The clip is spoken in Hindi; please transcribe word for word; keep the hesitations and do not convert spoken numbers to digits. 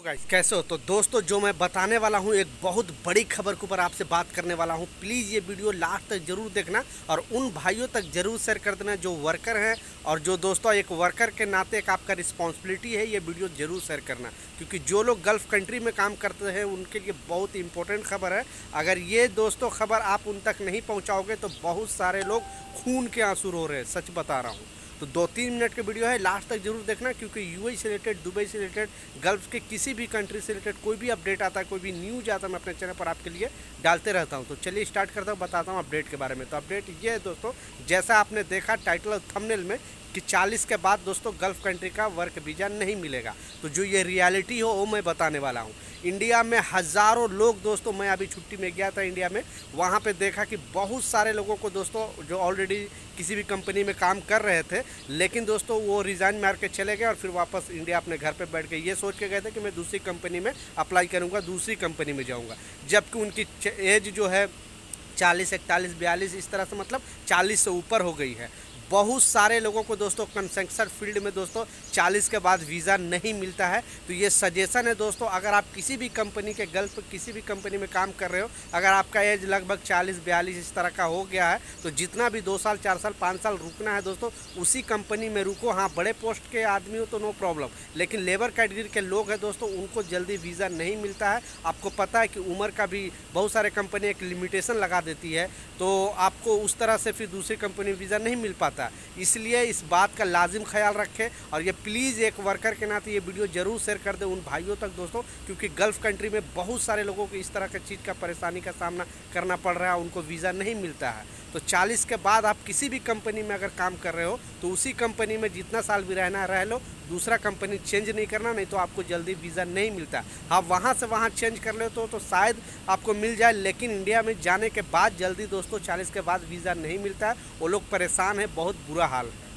तो गाइस कैसे हो। तो दोस्तों जो मैं बताने वाला हूँ एक बहुत बड़ी खबर के ऊपर आपसे बात करने वाला हूँ। प्लीज़ ये वीडियो लास्ट तक जरूर देखना और उन भाइयों तक जरूर शेयर कर देना जो वर्कर हैं, और जो दोस्तों एक वर्कर के नाते एक आपका रिस्पॉन्सिबिलिटी है ये वीडियो जरूर शेयर करना, क्योंकि जो लोग गल्फ़ कंट्री में काम करते हैं उनके लिए बहुत इंपॉर्टेंट खबर है। अगर ये दोस्तों खबर आप उन तक नहीं पहुँचाओगे तो बहुत सारे लोग खून के आंसू रो रहे हैं, सच बता रहा हूँ। तो दो तीन मिनट के वीडियो है, लास्ट तक जरूर देखना, क्योंकि यूएई से रिलेटेड, दुबई से रिलेटेड, गल्फ के किसी भी कंट्री से रिलेटेड कोई भी अपडेट आता है, कोई भी न्यूज आता है, मैं अपने चैनल पर आपके लिए डालते रहता हूं। तो चलिए स्टार्ट करता हूं, बताता हूं अपडेट के बारे में। तो अपडेट ये है दोस्तों, जैसा आपने देखा टाइटल और थंबनेल में, कि चालीस के बाद दोस्तों गल्फ़ कंट्री का वर्क वीज़ा नहीं मिलेगा। तो जो ये रियलिटी हो वो मैं बताने वाला हूँ। इंडिया में हज़ारों लोग दोस्तों, मैं अभी छुट्टी में गया था इंडिया में, वहाँ पे देखा कि बहुत सारे लोगों को दोस्तों जो ऑलरेडी किसी भी कंपनी में काम कर रहे थे, लेकिन दोस्तों वो रिज़ाइन मार के चले गए और फिर वापस इंडिया अपने घर पर बैठ गए। ये सोच के गए थे कि मैं दूसरी कंपनी में अप्लाई करूँगा, दूसरी कंपनी में जाऊँगा, जबकि उनकी एज जो है चालीस इकतालीस बयालीस इस तरह से, मतलब चालीस से ऊपर हो गई है। बहुत सारे लोगों को दोस्तों कंस्ट्रक्शन फील्ड में दोस्तों चालीस के बाद वीज़ा नहीं मिलता है। तो ये सजेशन है दोस्तों, अगर आप किसी भी कंपनी के गल्फ किसी भी कंपनी में काम कर रहे हो, अगर आपका एज लगभग चालीस बयालीस इस तरह का हो गया है, तो जितना भी दो साल चार साल पाँच साल रुकना है दोस्तों उसी कंपनी में रुको। हाँ, बड़े पोस्ट के आदमी हो तो नो प्रॉब्लम, लेकिन लेबर कैटेगरी के लोग हैं दोस्तों उनको जल्दी वीज़ा नहीं मिलता है। आपको पता है कि उम्र का भी बहुत सारे कंपनी एक लिमिटेशन लगा देती है, तो आपको उस तरह से फिर दूसरी कंपनी में वीज़ा नहीं मिल पाता। इसलिए इस बात का लाजिम ख्याल रखें, और ये प्लीज़ एक वर्कर के नाते ये वीडियो जरूर शेयर कर दें उन भाइयों तक दोस्तों, क्योंकि गल्फ़ कंट्री में बहुत सारे लोगों को इस तरह की चीज़ का परेशानी का सामना करना पड़ रहा है, उनको वीज़ा नहीं मिलता है। तो चालीस के बाद आप किसी भी कंपनी में अगर काम कर रहे हो तो उसी कंपनी में जितना साल भी रहना रह लो, दूसरा कंपनी चेंज नहीं करना, नहीं तो आपको जल्दी वीज़ा नहीं मिलता। आप वहाँ से वहाँ चेंज कर ले तो, तो शायद आपको मिल जाए, लेकिन इंडिया में जाने के बाद जल्दी दोस्तों चालीस के बाद वीज़ा नहीं मिलता है। वो लोग परेशान हैं, बहुत बुरा हाल है।